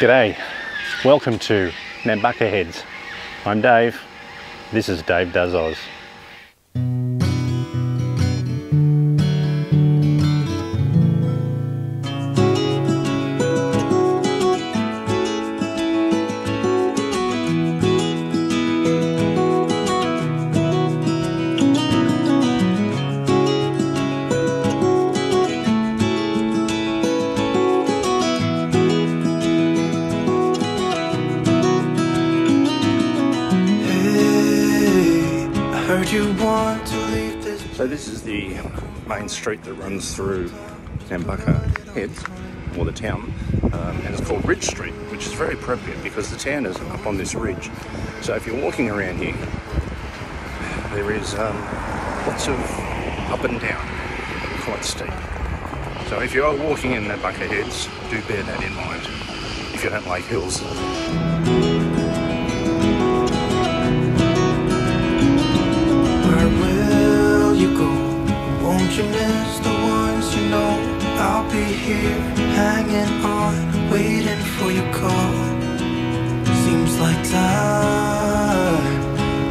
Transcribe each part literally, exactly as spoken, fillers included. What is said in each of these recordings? G'day, welcome to Nambucca Heads. I'm Dave, this is Dave Does Oz. So this is the main street that runs through Nambucca Heads, or the town, um, and it's called Ridge Street, which is very appropriate because the town is up on this ridge. So if you're walking around here, there is um, lots of up and down, quite steep. So if you are walking in Nambucca Heads, do bear that in mind if you don't like hills. Here, hanging on, waiting for your call. Seems like time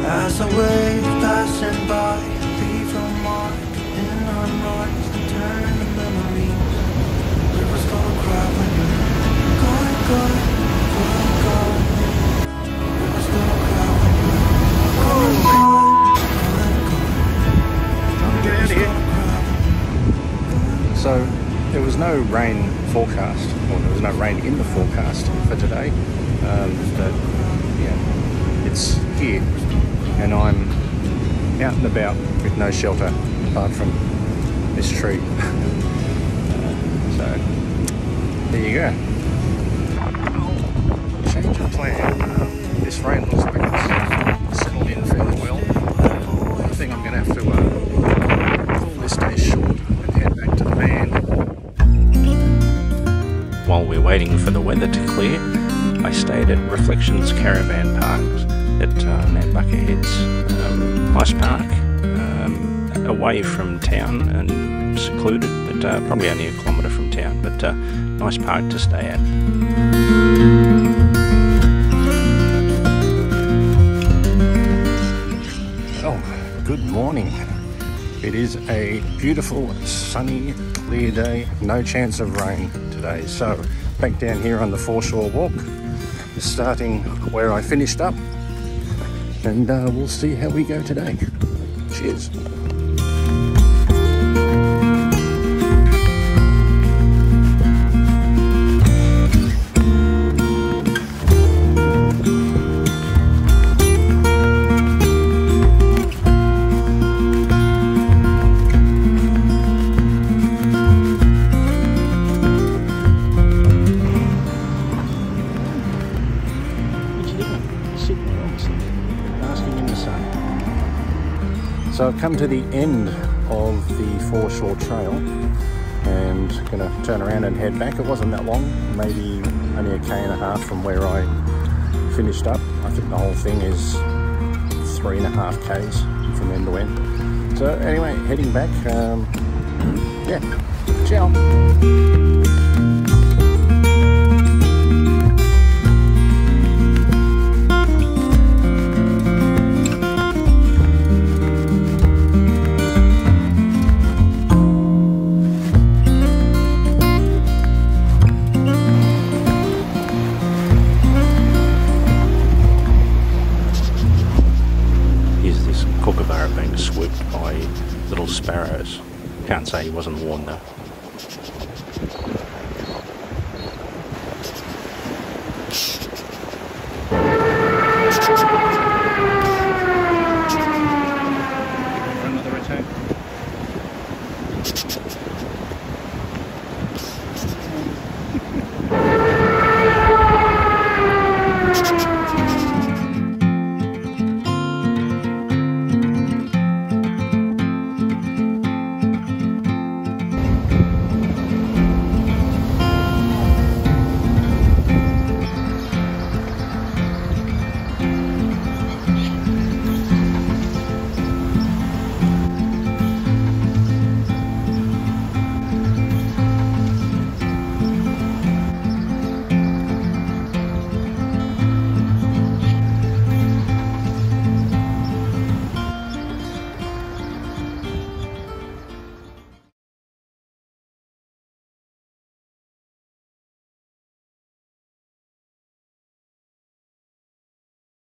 as a wave passing by, leave a mark in our minds, turn the memories. Rivers gonna cry when you're gone, gone, gone, gone. Rivers gonna cry when you're gone, gone, gone. So. There was no rain forecast, or there was no rain in the forecast for today, um, but yeah, it's here, and I'm out and about with no shelter apart from this tree. So, there you go. Change of plan. This rain looks like it's settled in fairly well. I think I'm going to have to uh, call this day short and head back to the van. While we're waiting for the weather to clear, I stayed at Reflections Caravan Park at uh, Nambucca Heads um, Ice Park, um, away from town and secluded, but uh, probably only a kilometre from town, but uh, nice park to stay at. Oh, good morning. It is a beautiful, sunny, clear day, no chance of rain. So back down here on the foreshore walk, starting where I finished up, and uh, we'll see how we go today. Cheers. So I've come to the end of the foreshore trail and gonna turn around and head back. It wasn't that long, maybe only a k and a half from where I finished up. I think the whole thing is three and a half k's from end to end. So anyway, heading back. Um, yeah, ciao. Swooped by little sparrows. Can't say he wasn't warned though. Another return.